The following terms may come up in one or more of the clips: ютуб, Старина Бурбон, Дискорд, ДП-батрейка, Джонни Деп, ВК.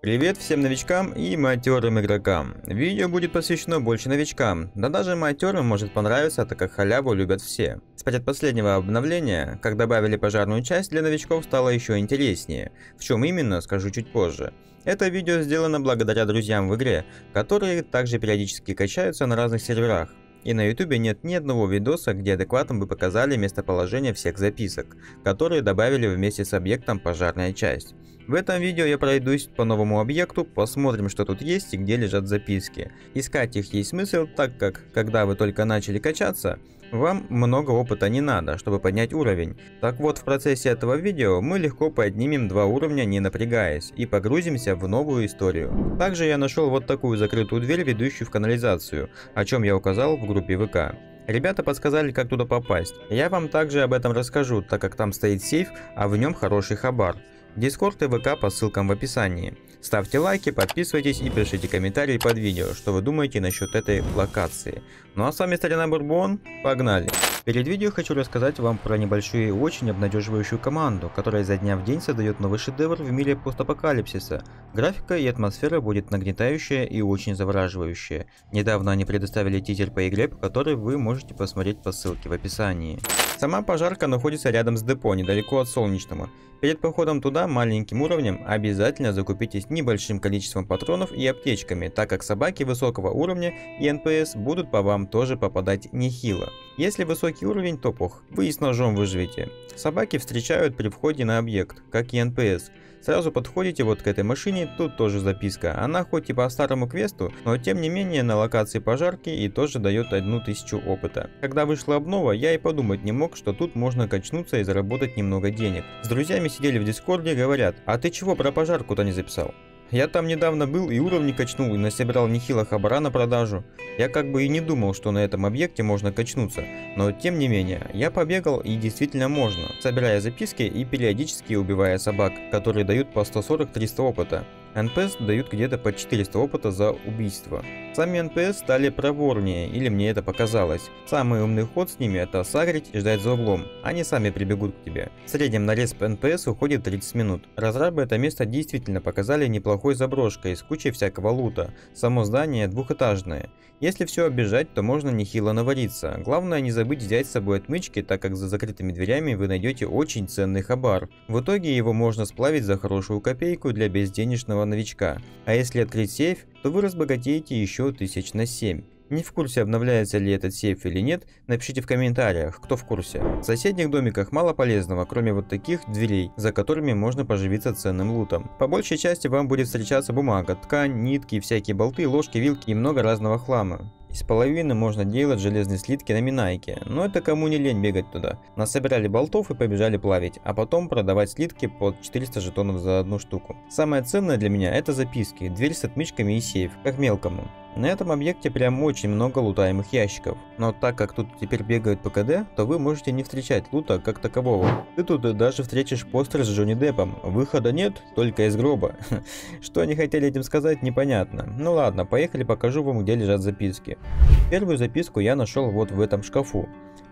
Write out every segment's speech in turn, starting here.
Привет всем новичкам и матерым игрокам. Видео будет посвящено больше новичкам, да даже матерым может понравиться, так как халяву любят все. Кстати, от последнего обновления, как добавили пожарную часть, для новичков стало еще интереснее. В чем именно, скажу чуть позже. Это видео сделано благодаря друзьям в игре, которые также периодически качаются на разных серверах. И на ютубе нет ни одного видоса, где адекватно бы показали местоположение всех записок, которые добавили вместе с объектом пожарная часть. В этом видео я пройдусь по новому объекту, посмотрим, что тут есть и где лежат записки. Искать их есть смысл, так как, когда вы только начали качаться, вам много опыта не надо, чтобы поднять уровень. Так вот, в процессе этого видео мы легко поднимем 2 уровня, не напрягаясь, и погрузимся в новую историю. Также я нашел вот такую закрытую дверь, ведущую в канализацию, о чем я указал в группе ВК. Ребята подсказали, как туда попасть. Я вам также об этом расскажу, так как там стоит сейф, а в нем хороший хабар. Дискорд и ВК по ссылкам в описании. Ставьте лайки, подписывайтесь и пишите комментарии под видео, что вы думаете насчет этой локации. Ну а с вами Старина Бурбон, погнали! Перед видео хочу рассказать вам про небольшую и очень обнадеживающую команду, которая изо дня в день создает новый шедевр в мире постапокалипсиса. Графика и атмосфера будет нагнетающая и очень завораживающая. Недавно они предоставили тизер по игре, который вы можете посмотреть по ссылке в описании. Сама пожарка находится рядом с депо, недалеко от Солнечного. Перед походом туда маленьким уровнем обязательно закупитесь небольшим количеством патронов и аптечками, так как собаки высокого уровня и НПС будут по вам тоже попадать нехило. Если высокий уровень, то пох, вы и с ножом выживете. Собаки встречают при входе на объект, как и НПС. Сразу подходите вот к этой машине, тут тоже записка. Она хоть и по старому квесту, но тем не менее на локации пожарки и тоже дает 1000 опыта. Когда вышла обнова, я и подумать не мог, что тут можно качнуться и заработать немного денег. С друзьями сидели в дискорде и говорят: а ты чего про пожарку-то не записал? Я там недавно был и уровни качнул, и насобирал нехило хабара на продажу. Я как бы и не думал, что на этом объекте можно качнуться, но тем не менее, я побегал и действительно можно, собирая записки и периодически убивая собак, которые дают по 140-300 опыта. НПС дают где-то по 400 опыта за убийство. Сами НПС стали проворнее, или мне это показалось. Самый умный ход с ними — это сагрить и ждать за углом, они сами прибегут к тебе. В среднем на респ НПС уходит 30 минут. Разрабы это место действительно показали неплохой заброшкой с кучей всякого лута. Само здание двухэтажное. Если все оббежать, то можно нехило навариться. Главное не забыть взять с собой отмычки, так как за закрытыми дверями вы найдете очень ценный хабар. В итоге его можно сплавить за хорошую копейку для безденежного новичка, а если открыть сейф, то вы разбогатеете еще 1000 на 7. Не в курсе, обновляется ли этот сейф или нет, напишите в комментариях, кто в курсе. В соседних домиках мало полезного, кроме вот таких дверей, за которыми можно поживиться ценным лутом. По большей части вам будет встречаться бумага, ткань, нитки, всякие болты, ложки, вилки и много разного хлама. Из половины можно делать железные слитки на минайке, но это кому не лень бегать туда. Насобирали болтов и побежали плавить, а потом продавать слитки под 400 жетонов за одну штуку. Самое ценное для меня — это записки, дверь с отмычками и сейф, как мелкому. На этом объекте прям очень много лутаемых ящиков, но так как тут теперь бегают по КД, то вы можете не встречать лута как такового. Ты тут даже встретишь постер с Джонни Депом, выхода нет, только из гроба. Что они хотели этим сказать, непонятно. Ну ладно, поехали, покажу вам, где лежат записки. Первую записку я нашел вот в этом шкафу.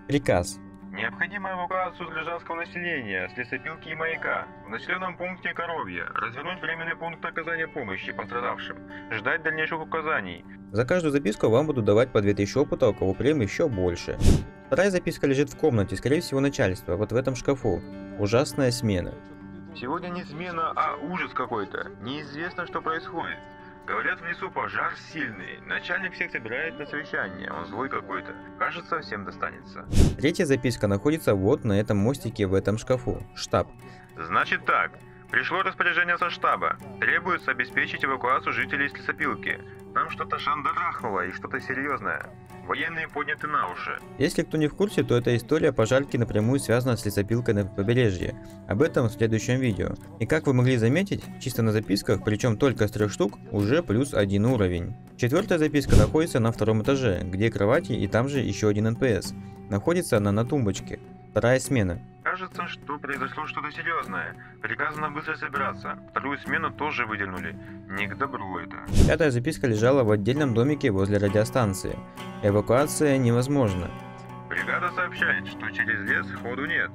Приказ. Необходима эвакуация гражданского населения с лесопилки и маяка. В населенном пункте Коровье развернуть временный пункт оказания помощи пострадавшим. Ждать дальнейших указаний. За каждую записку вам буду давать по 2000 опыта, у кого прем еще больше. Вторая записка лежит в комнате, скорее всего начальство, вот в этом шкафу. Ужасная смена. Сегодня не смена, а ужас какой-то. Неизвестно, что происходит. Говорят, в лесу пожар сильный, начальник всех собирает на совещание, он злой какой-то, кажется, всем достанется. Третья записка находится вот на этом мостике в этом шкафу, штаб. Значит так, пришло распоряжение со штаба, требуется обеспечить эвакуацию жителей с лесопилки, там что-то шандарахнуло и что-то серьезное. Военные подняты на уши. Если кто не в курсе, то эта история пожарки напрямую связана с лесопилкой на побережье. Об этом в следующем видео. И как вы могли заметить, чисто на записках, причем только с 3 штук, уже плюс 1 уровень. Четвертая записка находится на 2-м этаже, где кровати и там же еще один НПС. Находится она на тумбочке. Вторая смена. Кажется, что произошло что-то серьезное. Приказано быстро собираться. Вторую смену тоже выдернули. Не к добру это. Пятая записка лежала в отдельном домике возле радиостанции. Эвакуация невозможна. Бригада сообщает, что через лес ходу нет.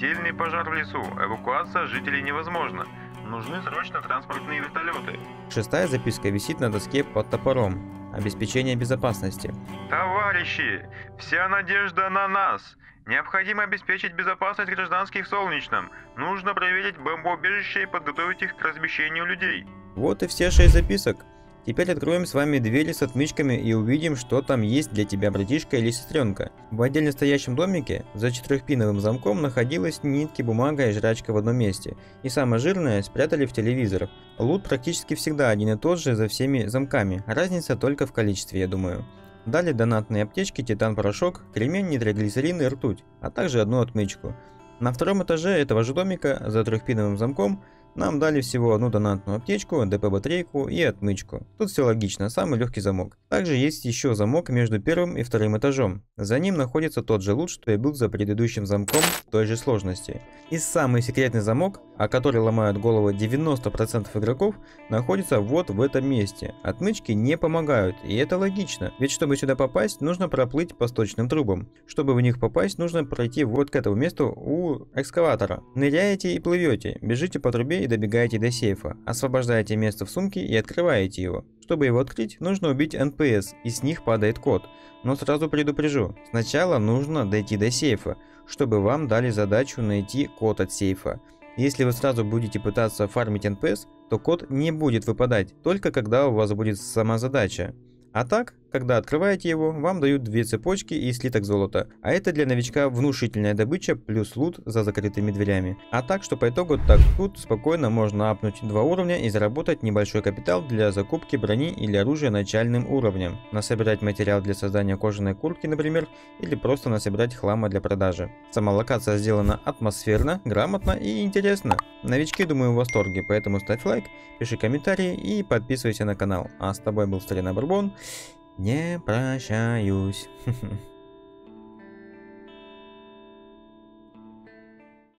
Сильный пожар в лесу. Эвакуация жителей невозможна. Нужны срочно транспортные вертолеты. Шестая записка висит на доске под топором. Обеспечение безопасности. Товарищи, вся надежда на нас. Необходимо обеспечить безопасность гражданских в Солнечном. Нужно проверить бомбоубежище и подготовить их к размещению людей. Вот и все 6 записок. Теперь откроем с вами двери с отмычками и увидим, что там есть для тебя, братишка или сестренка. В отдельно стоящем домике за 4-пиновым замком находилась нитки, бумага и жрачка в одном месте. И самое жирное спрятали в телевизор. Лут практически всегда один и тот же за всеми замками, разница только в количестве, я думаю. Далее донатные аптечки, титан-порошок, кремень, нитроглицерин и ртуть, а также одну отмычку. На втором этаже этого же домика за 3-пиновым замком нам дали всего одну донатную аптечку, ДП-батрейку и отмычку. Тут все логично, самый легкий замок. Также есть еще замок между первым и вторым этажом. За ним находится тот же лут, что и был за предыдущим замком той же сложности. И самый секретный замок, о который ломают головы 90% игроков, находится вот в этом месте. Отмычки не помогают, и это логично. Ведь чтобы сюда попасть, нужно проплыть по сточным трубам. Чтобы в них попасть, нужно пройти вот к этому месту у экскаватора. Ныряете и плывете, бежите по трубе и добегаете до сейфа, освобождаете место в сумке и открываете его. Чтобы его открыть, нужно убить НПС, и с них падает код. Но сразу предупрежу, сначала нужно дойти до сейфа, чтобы вам дали задачу найти код от сейфа. Если вы сразу будете пытаться фармить НПС, то код не будет выпадать, только когда у вас будет сама задача. А так, когда открываете его, вам дают 2 цепочки и слиток золота, а это для новичка внушительная добыча плюс лут за закрытыми дверями. А так, что по итогу так тут спокойно можно апнуть 2 уровня и заработать небольшой капитал для закупки брони или оружия начальным уровнем, насобирать материал для создания кожаной куртки, например, или просто насобирать хлама для продажи. Сама локация сделана атмосферно, грамотно и интересно. Новички, думаю, в восторге, поэтому ставь лайк, пиши комментарии и подписывайся на канал. А с тобой был Старина Бурбон. Не прощаюсь.